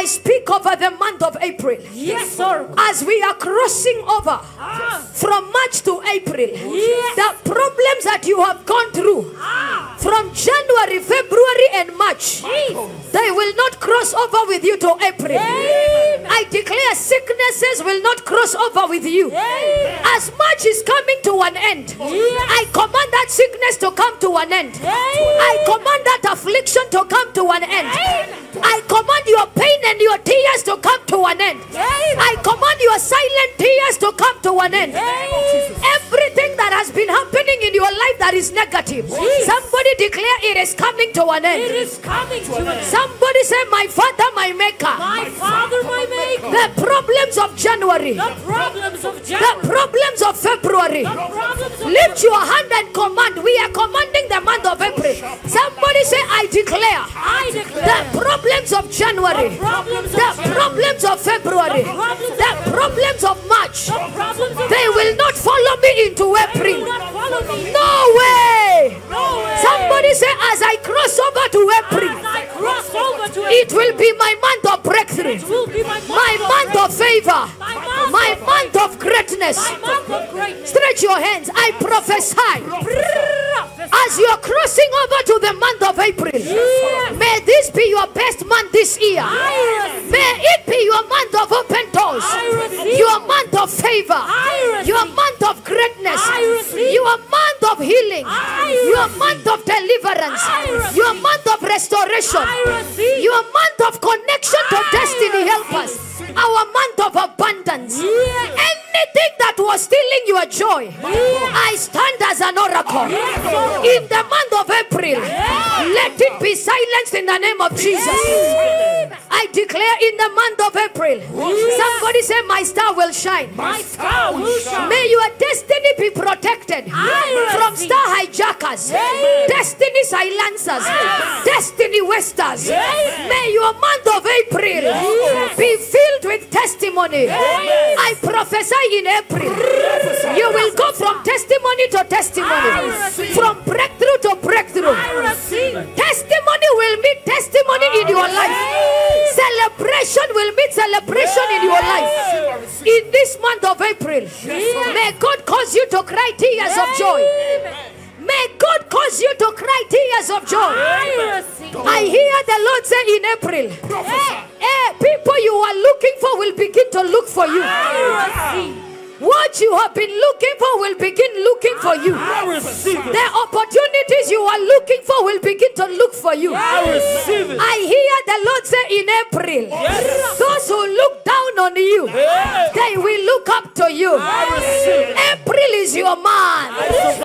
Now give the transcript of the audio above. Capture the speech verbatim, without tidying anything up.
I speak over the month of April. Yes, sir. As we are crossing over ah. from March to April, yes. the problems that you have gone through ah. from January, February, and March, Jesus. They will not cross over with you to April. Amen. I declare sicknesses will not cross over with you. Amen. As March is coming to an end, yes. I command that sickness to come to an end. Amen. I command that affliction to come to an end. Amen. I command your pain and your tears to come to an end. Amen. I command your silent tears to come to an end. Amen. Everything that has been happening in your life that is negative, yes. somebody declare it is coming to an end. It is coming to an end. Somebody say, my Father, my Maker. My Father, my Maker. The problems of January. The problems of January. The problems of February. The problems of Lift February. Your hand and command. We are commanding the month of April. Somebody say, I declare. I declare. The problems of January. The problems, the of, problems of February. The problems, the problems of March. The problems of they will not follow me into April. Me. No way. No way. Somebody say, as I cross over to April. It will be my month of breakthrough, my, my month of favor, my month of greatness. Stretch your hands. I prophesy as you are crossing over to the month of April, may this be your best month this year. May it be your month of open doors, your month of favor, your month of greatness, your month of healing, your month of deliverance, your month of restoration, your month of connection to destiny. Help us. Our month of abundance. Anything that was stealing your joy, I stand as an oracle. In the month of April, let it be silenced in the name of Jesus. I declare in the month of April, somebody say, my star will shine. My star will shine. May your destiny be protected from star hijackers, destiny silencers, destiny wasters. May your month of April be filled with testimony. I prophesy in April, you will go from testimony to testimony, from breakthrough to breakthrough. Testimony will meet testimony in your life. Celebration will meet celebration in your life. In this month of April, may God cause you to cry tears of joy. May God cause you to cry tears of joy. I hear the Lord say in April, hey, hey, people you are looking for will begin to look for you. What you have been looking for will begin looking for you. The opportunities you are looking for will begin to look for you. I receive it. I hear the Lord say in April, yes. those who look down on you, yes. they will look up to you. April is your month.